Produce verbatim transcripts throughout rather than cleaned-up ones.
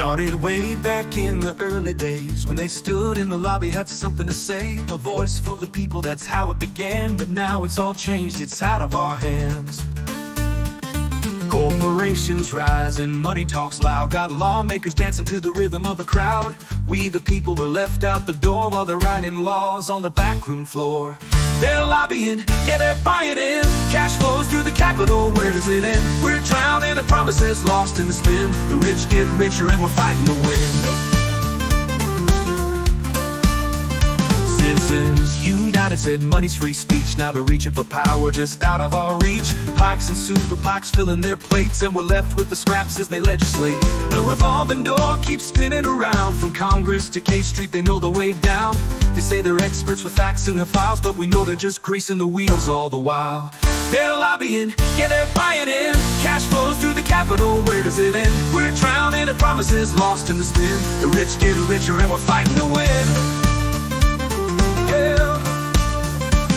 Started way back in the early days, when they stood in the lobby, had something to say. A voice for the people, that's how it began. But now it's all changed, it's out of our hands. Corporations rise and money talks loud, got lawmakers dancing to the rhythm of the crowd. We the people were left out the door, while they're writing laws on the backroom floor. They're lobbying, yeah they're buying in. Cash flows through the capital, where does it end? We're drowned in the promises, lost in the spin. The rich get richer and we're fighting the wind. Citizens United said money's free speech. Now they're reaching for power just out of our reach. P A Cs and Super P A Cs filling their plates, and we're left with the scraps as they legislate. The revolving door keeps spinning around. From Congress to K Street, they know the way down. They say they're experts with facts and their files, but we know they're just greasing the wheels all the while. They're lobbying, yeah they're buying in. Cash flows through the capital, where does it end? We're drowned in the promises, lost in the spin. The rich get richer and we're fighting to win. Yeah.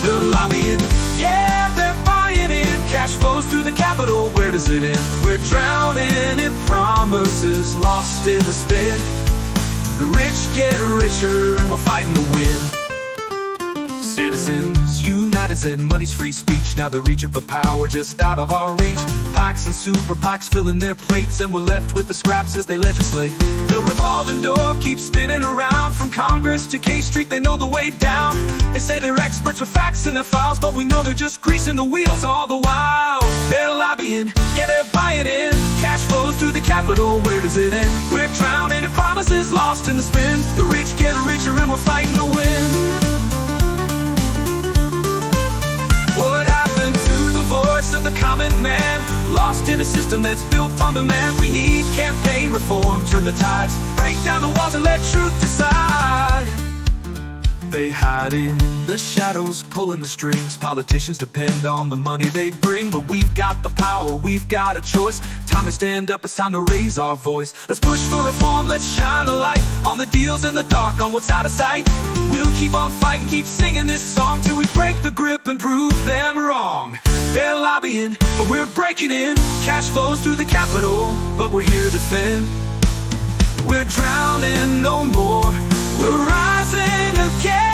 They're lobbying, yeah they're buying in. Cash flows through the capital, where does it end? We're drowning in promises, lost in the spin. The rich get richer and we're fighting to win. Citizens United said money's free speech. Now they're reaching for power just out of our reach. P A Cs and Super P A Cs filling their plates, and we're left with the scraps as they legislate. The revolving door keeps spinning around. From Congress to K Street, they know the way down. They say they're experts with facts in their files, but we know they're just greasing the wheels all the while. They're lobbying, yeah they're buying in. Cash flows through the capital, where does it end? We're drowning in promises, lost in the spin. The rich get richer and we're fighting to win. What happened to the voice of the common man? Lost in a system that's built on demand. We need campaign reform, turn the tides, break down the walls and let truth decide. They hide in the shadows, pulling the strings. Politicians depend on the money they bring, but we've got the power, we've got a choice. Time to stand up, it's time to raise our voice. Let's push for reform, let's shine a light on the deals in the dark, on what's out of sight. We'll keep on fighting, keep singing this song, till we break the grip and prove them wrong. They're lobbying, but we're breaking in. Cash flows through the capital, but we're here to defend. We're drowning no more, we're rising again.